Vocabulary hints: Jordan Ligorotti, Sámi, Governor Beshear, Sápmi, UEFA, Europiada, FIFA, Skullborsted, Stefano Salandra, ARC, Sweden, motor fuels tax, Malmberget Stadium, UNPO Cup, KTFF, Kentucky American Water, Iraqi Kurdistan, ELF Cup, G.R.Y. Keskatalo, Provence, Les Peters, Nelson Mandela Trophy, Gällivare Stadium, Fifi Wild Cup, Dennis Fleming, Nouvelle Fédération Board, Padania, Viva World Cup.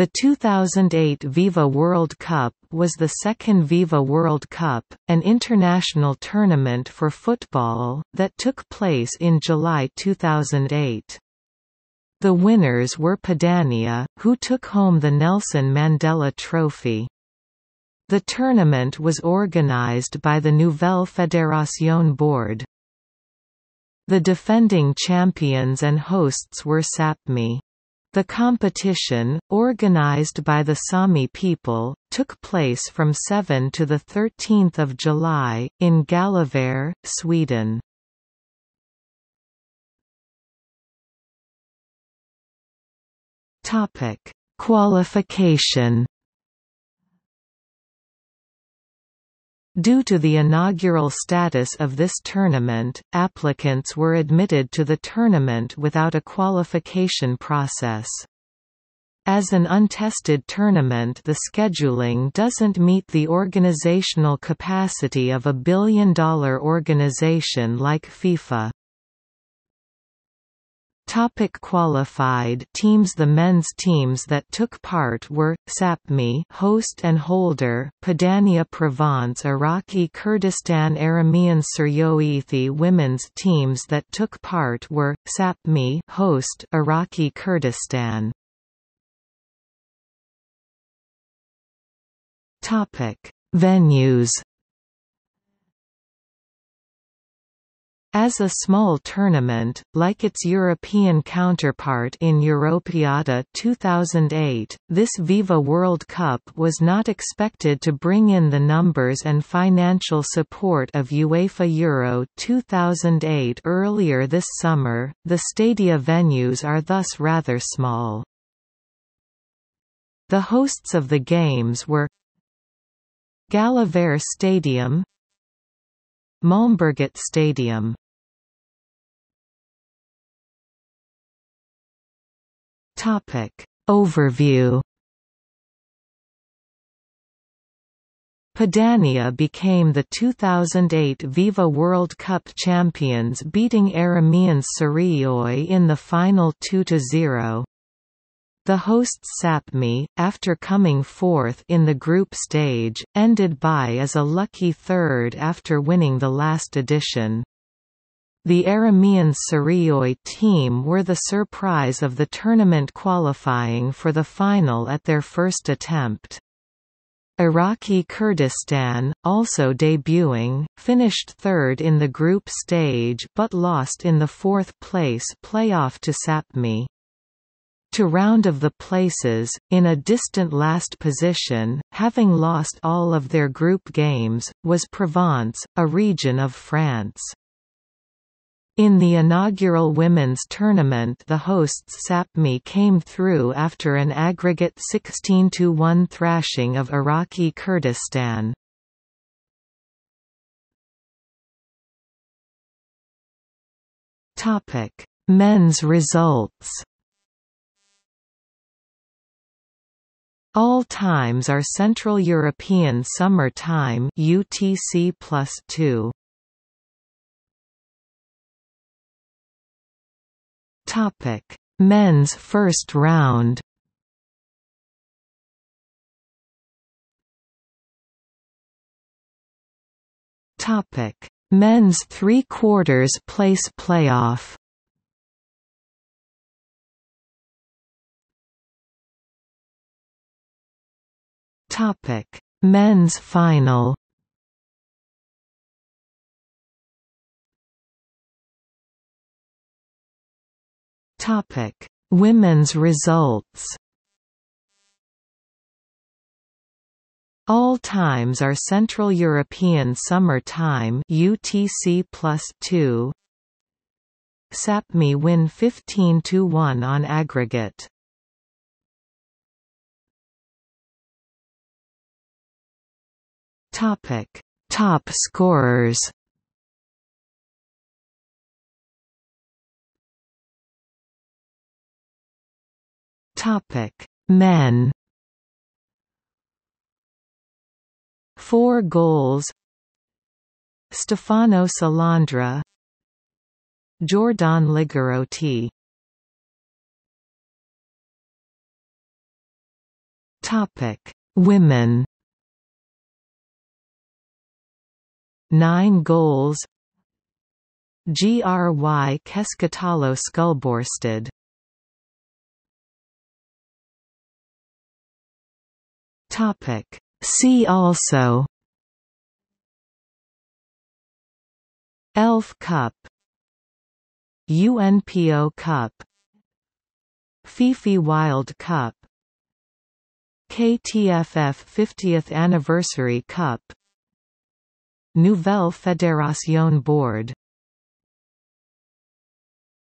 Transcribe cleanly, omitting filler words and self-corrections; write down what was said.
The 2008 Viva World Cup was the second Viva World Cup, an international tournament for football, that took place in July 2008. The winners were Padania, who took home the Nelson Mandela Trophy. The tournament was organized by the Nouvelle Fédération Board. The defending champions and hosts were Sápmi. The competition, organized by the Sámi people, took place from 7 to 13 July, in Gällivare, Sweden. Qualification. Due to the inaugural status of this tournament, applicants were admitted to the tournament without a qualification process. As an untested tournament, the scheduling doesn't meet the organizational capacity of a billion-dollar organization like FIFA. Topic qualified teams. The men's teams that took part were Sápmi, host and holder, Padania Provence, Iraqi Kurdistan, Aramean Suryoithi. Women's teams that took part were Sápmi, host, Iraqi Kurdistan. Topic venues. As a small tournament, like its European counterpart in Europiada 2008, this Viva World Cup was not expected to bring in the numbers and financial support of UEFA Euro 2008 earlier this summer. The stadia venues are thus rather small. The hosts of the games were Gällivare Stadium, Malmberget Stadium. Topic overview. Padania became the 2008 Viva World Cup champions, beating Arameans Suryoye in the final 2-0. The hosts Sápmi, after coming fourth in the group stage, ended by as a lucky third after winning the last edition. The Arameans Suryoye team were the surprise of the tournament, qualifying for the final at their first attempt. Iraqi Kurdistan, also debuting, finished third in the group stage but lost in the fourth place playoff to Sápmi. To round of the places, in a distant last position, having lost all of their group games, was Provence, a region of France. In the inaugural women's tournament, the hosts Sápmi came through after an aggregate 16-1 thrashing of Iraqi Kurdistan. Topic: men's results. All times are Central European Summer Time (UTC+2). Topic: men's first round. Topic: men's three-quarters place playoff. Topic: men's final. Topic: women's results. All times are Central European Summer Time (UTC+2). Sápmi win 15-1 on aggregate. Topic: top scorers. Topic: men. 4 goals: Stefano Salandra, Jordan Ligorotti. Women. 9 goals. G.R.Y. Keskatalo Skullborsted. See also: ELF Cup, UNPO Cup, Fifi Wild Cup, KTFF 50th Anniversary Cup, Nouvelle Fédération Board.